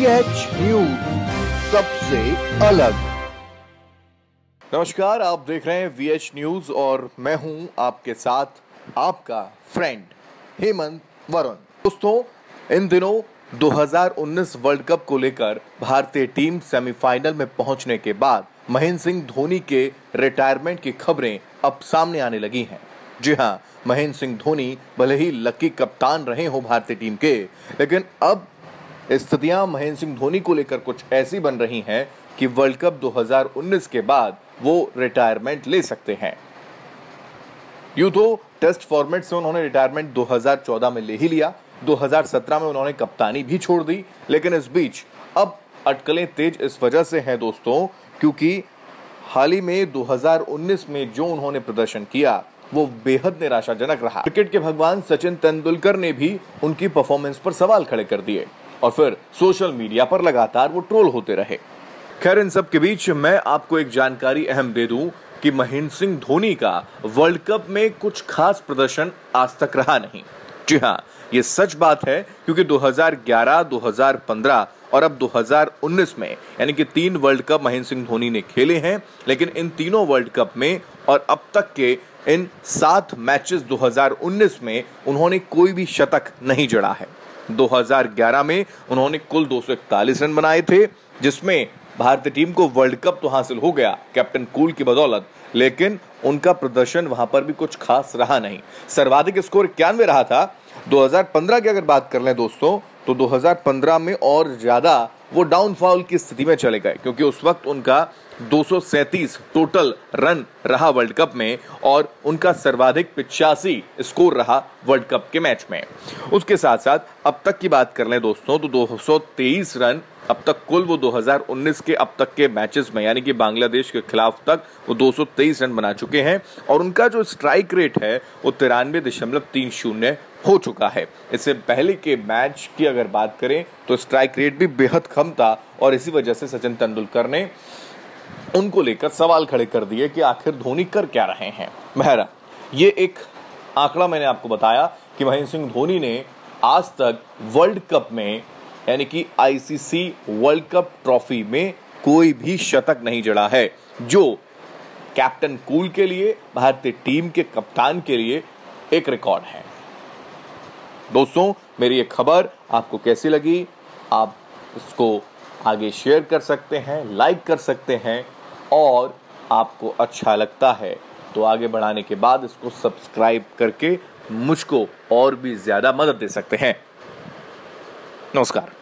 VH news, सबसे अलग। नमस्कार, आप देख रहे हैं वीएच न्यूज़ और मैं हूं आपके साथ आपका फ्रेंड हेमंत वरुण। दोस्तों, इन दिनों 2019 वर्ल्ड कप को लेकर भारतीय टीम सेमीफाइनल में पहुंचने के बाद महेंद्र सिंह धोनी के रिटायरमेंट की खबरें अब सामने आने लगी हैं। जी हाँ, महेंद्र सिंह धोनी भले ही लकी कप्तान रहे हो भारतीय टीम के, लेकिन अब स्थितियां महेंद्र सिंह धोनी को लेकर कुछ ऐसी बन रही हैं कि वर्ल्ड कप 2019 के बाद वो रिटायरमेंट ले सकते हैं। यूं तो टेस्ट फॉर्मेट से उन्होंने रिटायरमेंट 2014 में ले ही लिया, 2017 में उन्होंने कप्तानी भी छोड़ दी, लेकिन इस बीच अब अटकलें तेज इस वजह से हैं दोस्तों, क्योंकि हाल ही में 2019 में जो उन्होंने प्रदर्शन किया वो बेहद निराशाजनक रहा। क्रिकेट के भगवान सचिन तेंदुलकर ने भी उनकी परफॉर्मेंस पर सवाल खड़े कर दिए और फिर सोशल मीडिया पर लगातार वो ट्रोल होते रहे। खैर, इन सब के बीच मैं आपको एक जानकारी अहम दे दूं कि महेंद्र सिंह धोनी का वर्ल्ड कप में कुछ खास प्रदर्शन आज तक रहा नहीं। जी हाँ, ये सच बात है, क्योंकि 2011, 2015 और अब 2019 में यानी कि 3 वर्ल्ड कप महेंद्र सिंह धोनी ने खेले हैं, लेकिन इन तीनों वर्ल्ड कप में और अब तक के इन 7 मैचेस 2019 में उन्होंने कोई भी शतक नहीं जड़ा है। 2011 में उन्होंने कुल 241 रन बनाए थे, जिसमें भारतीय टीम को वर्ल्ड कप तो हासिल हो गया कैप्टन कूल की बदौलत, लेकिन उनका प्रदर्शन वहां पर भी कुछ खास रहा नहीं। सर्वाधिक स्कोर 91 रहा था। 2015 की अगर बात कर लें दोस्तों, तो 2015 में और ज्यादा वो डाउनफॉल की स्थिति में चले गए, क्योंकि उस वक्त उनका 237 टोटल रन रहा वर्ल्ड कप में और उनका सर्वाधिक 85 स्कोर रहा वर्ल्ड कप के मैच में। उसके साथ साथ अब तक की बात कर लें दोस्तों, तो 223 रन अब तक कुल वो 2019 के अब तक के मैचेस में यानी कि बांग्लादेश के खिलाफ तक वो 223 रन बना चुके हैं और उनका जो स्ट्राइक रेट है वो 93.30 हो चुका है। इससे पहले के मैच की अगर बात करें तो स्ट्राइक रेट भी बेहद कम था और इसी वजह से सचिन तेंदुलकर ने उनको लेकर सवाल खड़े कर दिए कि आखिर धोनी कर क्या रहे हैं। बहरहाल, ये एक आंकड़ा मैंने आपको बताया कि महेंद्र सिंह धोनी ने आज तक वर्ल्ड कप में यानी कि आईसीसी वर्ल्ड कप ट्रॉफी में कोई भी शतक नहीं जड़ा है, जो कैप्टन कूल के लिए, भारतीय टीम के कप्तान के लिए एक रिकॉर्ड है। दोस्तों, मेरी ये खबर आपको कैसी लगी? आप इसको आगे शेयर कर सकते हैं, लाइक कर सकते हैं और आपको अच्छा लगता है तो आगे बढ़ाने के बाद इसको सब्सक्राइब करके मुझको और भी ज़्यादा मदद दे सकते हैं। नमस्कार।